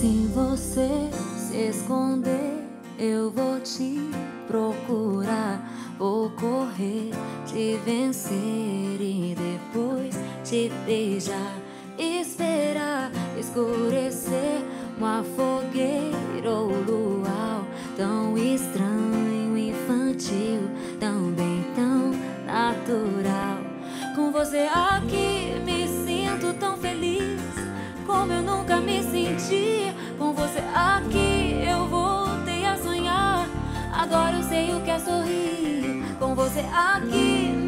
Se você se esconder, eu vou te procurar, vou correr, te vencer e depois te beijar. Esperar escurecer, uma fogueira ou luau, tão estranho, infantil, também tão natural. Com você aqui me sinto tão feliz, como eu nunca me senti. Com você aqui eu voltei a sonhar, agora eu sei o que é sorrir. Com você aqui